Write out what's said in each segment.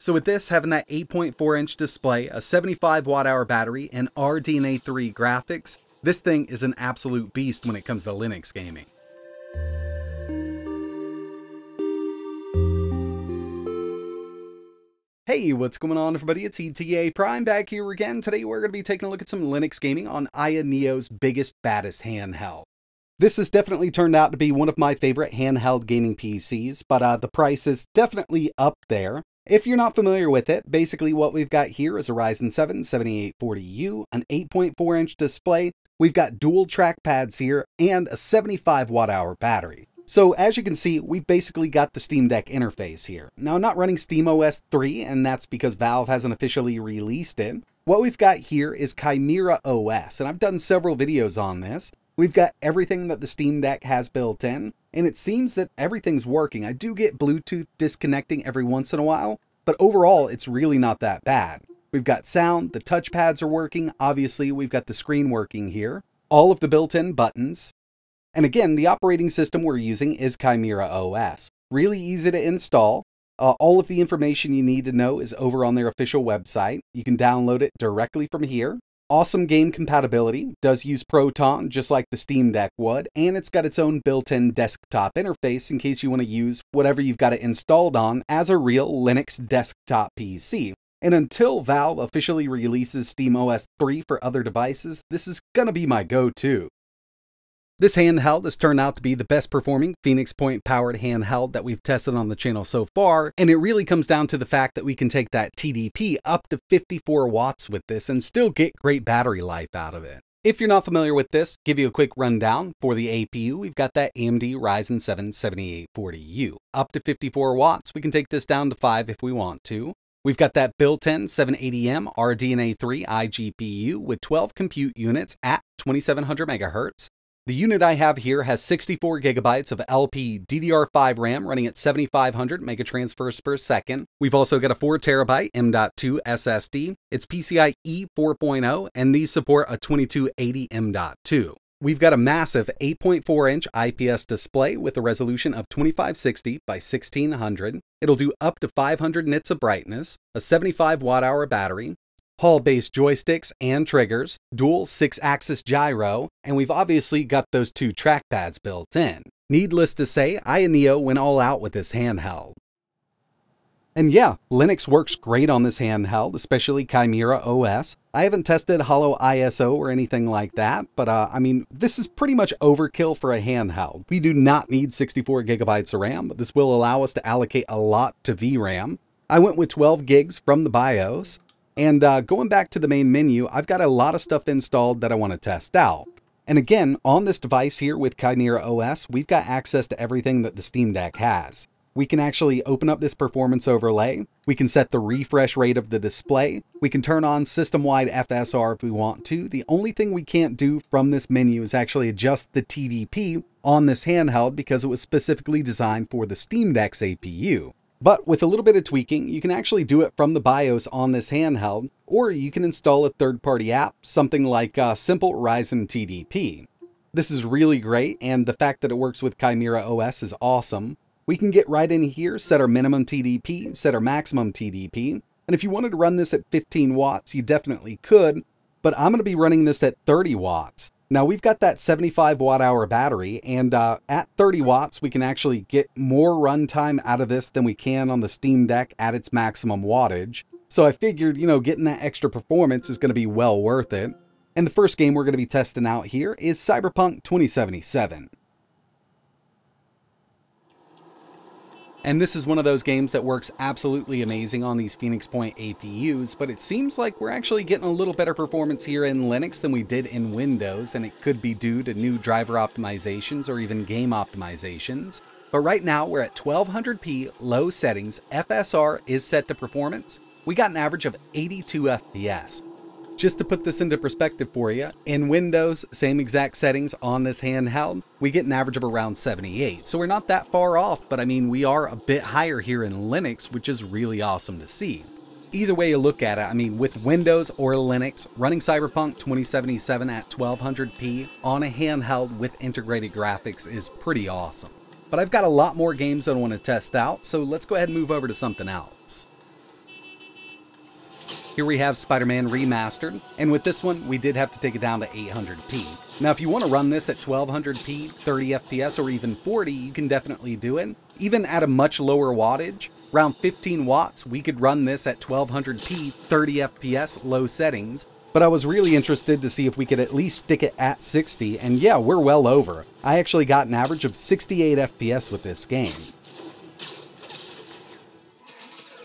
So with this, having that 8.4-inch display, a 75 watt-hour battery, and RDNA3 graphics, this thing is an absolute beast when it comes to Linux gaming. Hey, what's going on, everybody? It's ETA Prime back here again. Today we're going to be taking a look at some Linux gaming on AYANEO's biggest, baddest handheld. This has definitely turned out to be one of my favorite handheld gaming PCs, but the price is definitely up there. If you're not familiar with it, basically what we've got here is a Ryzen 7 7840U, an 8.4-inch display, we've got dual trackpads here, and a 75 watt-hour battery. So as you can see, we've basically got the Steam Deck interface here. Now, I'm not running SteamOS 3, and that's because Valve hasn't officially released it. What we've got here is ChimeraOS, and I've done several videos on this. We've got everything that the Steam Deck has built in, and it seems that everything's working. I do get Bluetooth disconnecting every once in a while, but overall, it's really not that bad. We've got sound, the touchpads are working, obviously we've got the screen working here, all of the built-in buttons. And again, the operating system we're using is ChimeraOS. Really easy to install. All of the information you need to know is over on their official website. You can download it directly from here. Awesome game compatibility. Does use Proton, just like the Steam Deck would. And it's got its own built-in desktop interface in case you want to use whatever you've got it installed on as a real Linux desktop PC. And until Valve officially releases SteamOS 3 for other devices, this is going to be my go-to. This handheld has turned out to be the best performing Phoenix Point powered handheld that we've tested on the channel so far, and it really comes down to the fact that we can take that TDP up to 54 watts with this and still get great battery life out of it. If you're not familiar with this, give you a quick rundown. For the APU, we've got that AMD Ryzen 7 7840U. Up to 54 watts, we can take this down to 5 if we want to. We've got that built-in 780M RDNA3 iGPU with 12 compute units at 2700 MHz. The unit I have here has 64 gigabytes of LP DDR5 RAM running at 7,500 megatransfers per second. We've also got a 4TB M.2 SSD. It's PCIe 4.0, and these support a 2280 M.2. We've got a massive 8.4-inch IPS display with a resolution of 2560 by 1600. It'll do up to 500 nits of brightness, a 75 watt-hour battery, Hall-based joysticks and triggers, dual 6-axis gyro, and we've obviously got those two trackpads built in. Needless to say, AYANEO went all out with this handheld. And yeah, Linux works great on this handheld, especially ChimeraOS. I haven't tested Holo ISO or anything like that, but I mean, this is pretty much overkill for a handheld. We do not need 64 gigabytes of RAM, but this will allow us to allocate a lot to VRAM. I went with 12 gigs from the BIOS. And going back to the main menu, I've got a lot of stuff installed that I want to test out. And again, on this device here with ChimeraOS, we've got access to everything that the Steam Deck has. We can actually open up this performance overlay. We can set the refresh rate of the display. We can turn on system-wide FSR if we want to. The only thing we can't do from this menu is actually adjust the TDP on this handheld because it was specifically designed for the Steam Deck's APU. But with a little bit of tweaking, you can actually do it from the BIOS on this handheld, or you can install a third-party app, something like Simple Ryzen TDP. This is really great, and the fact that it works with ChimeraOS is awesome. We can get right in here, set our minimum TDP, set our maximum TDP, and if you wanted to run this at 15 watts, you definitely could, but I'm going to be running this at 30 watts. Now we've got that 75 watt hour battery, and at 30 watts we can actually get more runtime out of this than we can on the Steam Deck at its maximum wattage. So I figured, you know, getting that extra performance is going to be well worth it. And the first game we're going to be testing out here is Cyberpunk 2077. And this is one of those games that works absolutely amazing on these Phoenix Point APUs, but it seems like we're actually getting a little better performance here in Linux than we did in Windows, and it could be due to new driver optimizations or even game optimizations. But right now we're at 1200p, low settings, FSR is set to performance. We got an average of 82 FPS. Just to put this into perspective for you, in Windows, same exact settings on this handheld, we get an average of around 78. So we're not that far off, but I mean, we are a bit higher here in Linux, which is really awesome to see. Either way you look at it, I mean, with Windows or Linux, running Cyberpunk 2077 at 1200p on a handheld with integrated graphics is pretty awesome. But I've got a lot more games that I want to test out, so let's go ahead and move over to something else. Here we have Spider-Man Remastered, and with this one, we did have to take it down to 800p. Now, if you want to run this at 1200p, 30 FPS, or even 40, you can definitely do it. Even at a much lower wattage, around 15 watts, we could run this at 1200p, 30 FPS, low settings. But I was really interested to see if we could at least stick it at 60, and yeah, we're well over. I actually got an average of 68 FPS with this game.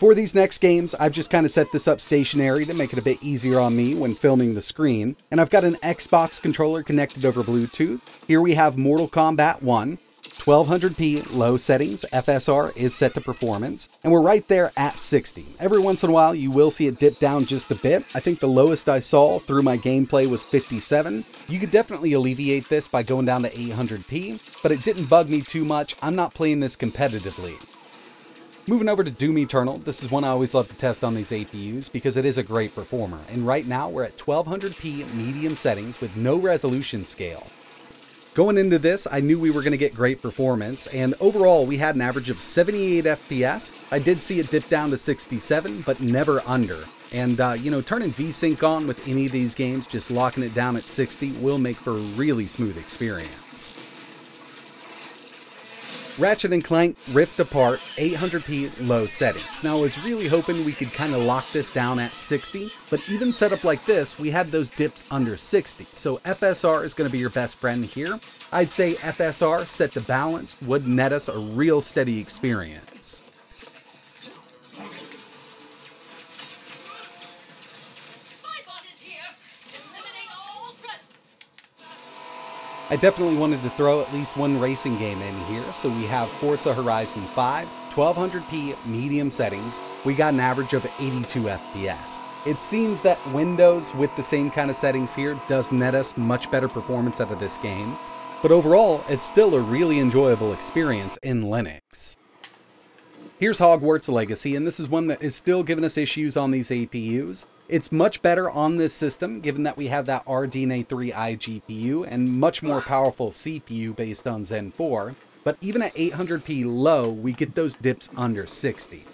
For these next games, I've just kind of set this up stationary to make it a bit easier on me when filming the screen, and I've got an Xbox controller connected over Bluetooth. Here we have Mortal Kombat 1. 1200p low settings, FSR is set to performance, and we're right there at 60. Every once in a while you will see it dip down just a bit. I think the lowest I saw through my gameplay was 57. You could definitely alleviate this by going down to 800p, but it didn't bug me too much. I'm not playing this competitively. Moving over to Doom Eternal, this is one I always love to test on these APUs because it is a great performer, and right now we're at 1200p medium settings with no resolution scale. Going into this, I knew we were going to get great performance, and overall we had an average of 78 FPS. I did see it dip down to 67, but never under. And, you know, turning V-Sync on with any of these games, just locking it down at 60 will make for a really smooth experience. Ratchet and Clank Rift Apart, 800p low settings. Now I was really hoping we could kind of lock this down at 60, but even set up like this, we had those dips under 60. So FSR is going to be your best friend here. I'd say FSR set to balanced would net us a real steady experience. I definitely wanted to throw at least one racing game in here, so we have Forza Horizon 5, 1200p medium settings. We got an average of 82 FPS. It seems that Windows with the same kind of settings here does net us much better performance out of this game, but overall, it's still a really enjoyable experience in Linux. Here's Hogwarts Legacy, and this is one that is still giving us issues on these APUs. It's much better on this system, given that we have that RDNA3 iGPU and much more powerful CPU based on Zen 4, but even at 800p low, we get those dips under 60.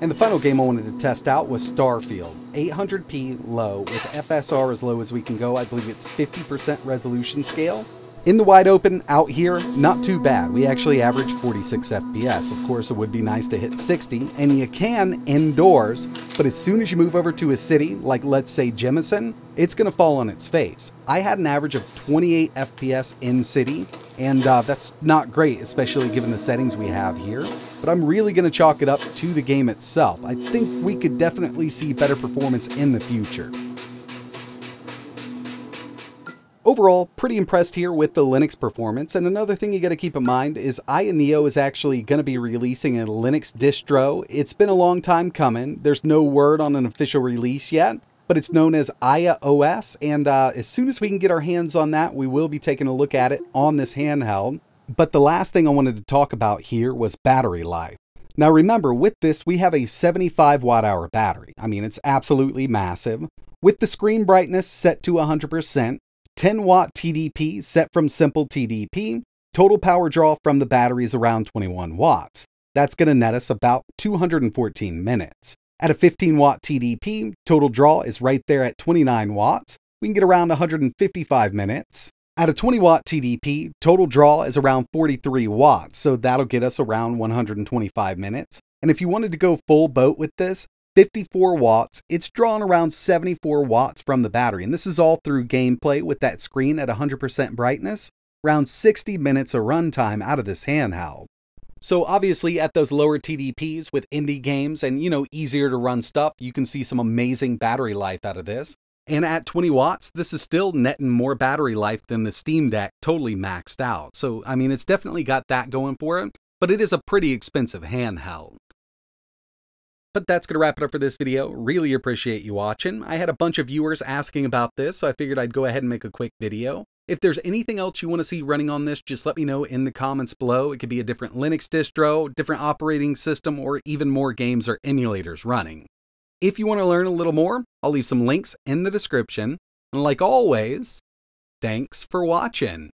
And the final game I wanted to test out was Starfield, 800p low, with FSR as low as we can go. I believe it's 50% resolution scale. In the wide open, out here, not too bad. We actually average 46 FPS. Of course, it would be nice to hit 60, and you can indoors, but as soon as you move over to a city, like let's say Jemison, it's gonna fall on its face. I had an average of 28 FPS in city, and that's not great, especially given the settings we have here, but I'm really gonna chalk it up to the game itself. I think we could definitely see better performance in the future. Overall, pretty impressed here with the Linux performance, and another thing you got to keep in mind is AYANEO is actually going to be releasing a Linux distro. It's been a long time coming. There's no word on an official release yet, but it's known as Aya OS, and as soon as we can get our hands on that, we will be taking a look at it on this handheld. But the last thing I wanted to talk about here was battery life. Now remember, with this, we have a 75 watt-hour battery. I mean, it's absolutely massive. With the screen brightness set to 100%, 10 watt TDP set from Simple TDP, total power draw from the battery is around 21 watts. That's going to net us about 214 minutes. At a 15 watt TDP, total draw is right there at 29 watts. We can get around 155 minutes. At a 20 watt TDP, total draw is around 43 watts, so that'll get us around 125 minutes. And if you wanted to go full boat with this, 54 watts, it's drawn around 74 watts from the battery, and this is all through gameplay with that screen at 100% brightness, around 60 minutes of runtime out of this handheld. So obviously at those lower TDPs with indie games and, you know, easier to run stuff, you can see some amazing battery life out of this. And at 20 watts, this is still netting more battery life than the Steam Deck totally maxed out. So, I mean, it's definitely got that going for it, but it is a pretty expensive handheld. But that's going to wrap it up for this video. Really appreciate you watching. I had a bunch of viewers asking about this, so I figured I'd go ahead and make a quick video. If there's anything else you want to see running on this, just let me know in the comments below. It could be a different Linux distro, different operating system, or even more games or emulators running. If you want to learn a little more, I'll leave some links in the description. And like always, thanks for watching.